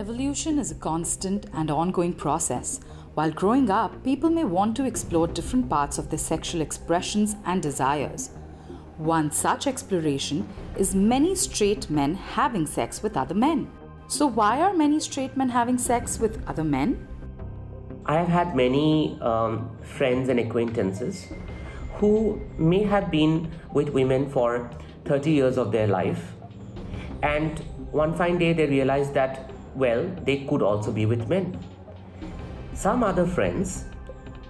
Evolution is a constant and ongoing process. While growing up, people may want to explore different parts of their sexual expressions and desires. One such exploration is many straight men having sex with other men. So why are many straight men having sex with other men? I have had many friends and acquaintances who may have been with women for 30 years of their life, and one fine day they realize that, well, they could also be with men. Some other friends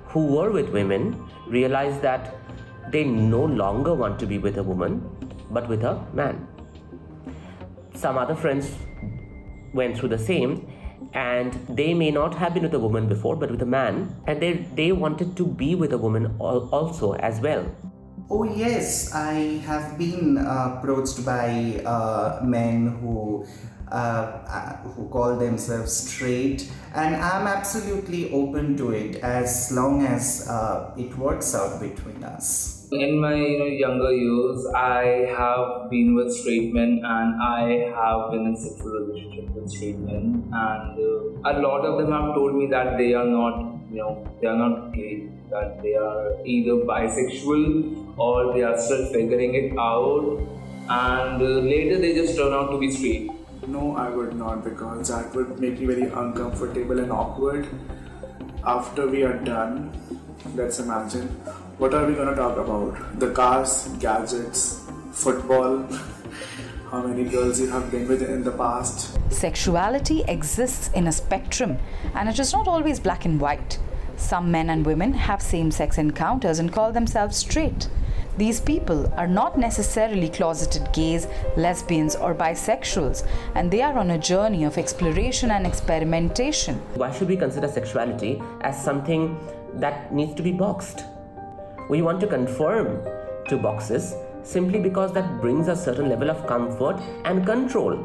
who were with women realize that they no longer want to be with a woman but with a man. Some other friends went through the same, and they may not have been with a woman before but with a man, and they wanted to be with a woman also as well. Oh yes, I have been approached by men who call themselves straight, and I'm absolutely open to it as long as it works out between us. In my younger years, I have been with straight men, and I have been in sexual relationship with straight men, and a lot of them have told me that they are not gay, that they are either bisexual or they are still figuring it out, and later they just turn out to be straight. No, I would not, because that would make me very uncomfortable and awkward. After we are done, let's imagine, what are we going to talk about? The cars, gadgets, football, how many girls you have been with in the past. Sexuality exists in a spectrum, and it is not always black and white. Some men and women have same-sex encounters and call themselves straight. These people are not necessarily closeted gays, lesbians or bisexuals, and they are on a journey of exploration and experimentation. Why should we consider sexuality as something that needs to be boxed? We want to conform to boxes simply because that brings a certain level of comfort and control.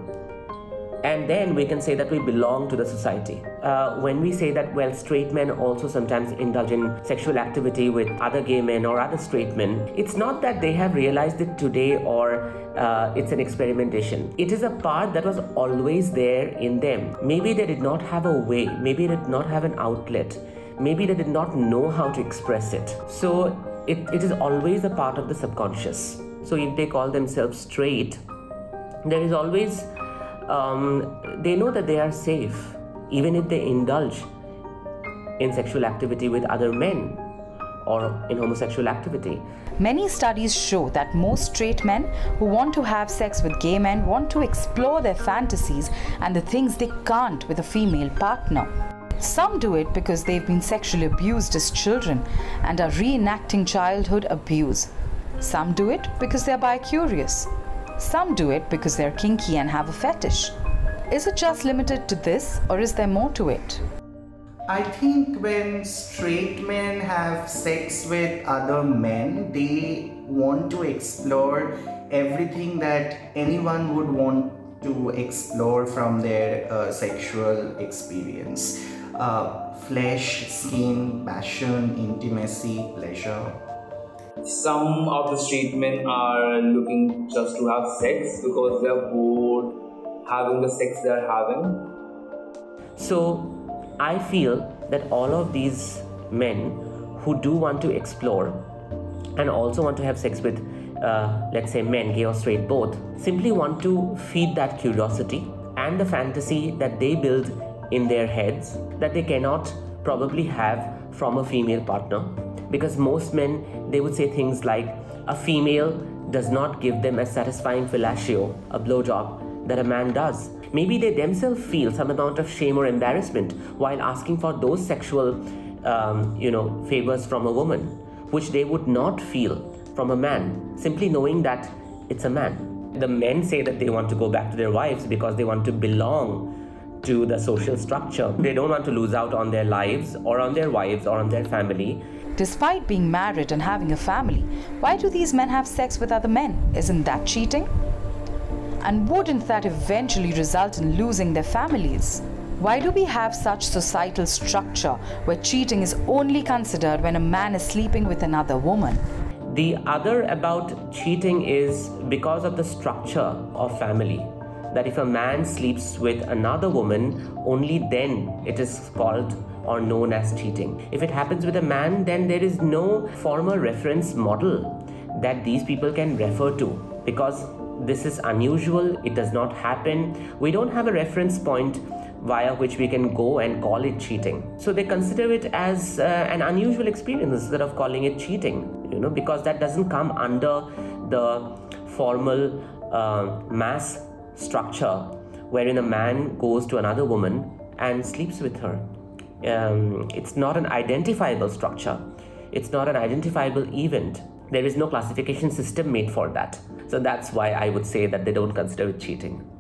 And then we can say that we belong to the society. When we say that, well, straight men also sometimes indulge in sexual activity with other gay men or other straight men, it's not that they have realized it today or it's an experimentation. It is a part that was always there in them. Maybe they did not have a way, maybe they did not have an outlet, maybe they did not know how to express it. So it is always a part of the subconscious. So if they call themselves straight, there is always they know that they are safe, even if they indulge in sexual activity with other men or in homosexual activity. Many studies show that most straight men who want to have sex with gay men want to explore their fantasies and the things they can't with a female partner. Some do it because they've been sexually abused as children and are reenacting childhood abuse. Some do it because they're bi-curious. Some do it because they're kinky and have a fetish. Is it just limited to this, or is there more to it? I think when straight men have sex with other men, they want to explore everything that anyone would want to explore from their sexual experience. Flesh, skin, passion, intimacy, pleasure. Some of the straight men are looking just to have sex because they are bored having the sex they are having. So I feel that all of these men who do want to explore and also want to have sex with, let's say, men, gay or straight both, simply want to feed that curiosity and the fantasy that they build in their heads that they cannot probably have from a female partner. Because most men, they would say things like, a female does not give them a satisfying fellatio, a blowjob, that a man does. Maybe they themselves feel some amount of shame or embarrassment while asking for those sexual, favors from a woman, which they would not feel from a man, simply knowing that it's a man. The men say that they want to go back to their wives because they want to belong to the social structure. They don't want to lose out on their lives or on their wives or on their family. Despite being married and having a family, why do these men have sex with other men? Isn't that cheating? And wouldn't that eventually result in losing their families? Why do we have such societal structure where cheating is only considered when a man is sleeping with another woman? The other about cheating is because of the structure of family. that if a man sleeps with another woman, only then it is called or known as cheating. If it happens with a man, then there is no formal reference model that these people can refer to, because this is unusual, it does not happen. We don't have a reference point via which we can go and call it cheating. So they consider it as an unusual experience instead of calling it cheating, you know, because that doesn't come under the formal mass structure wherein a man goes to another woman and sleeps with her. It's not an identifiable structure. It's not an identifiable event. There is no classification system made for that. So that's why I would say that they don't consider it cheating.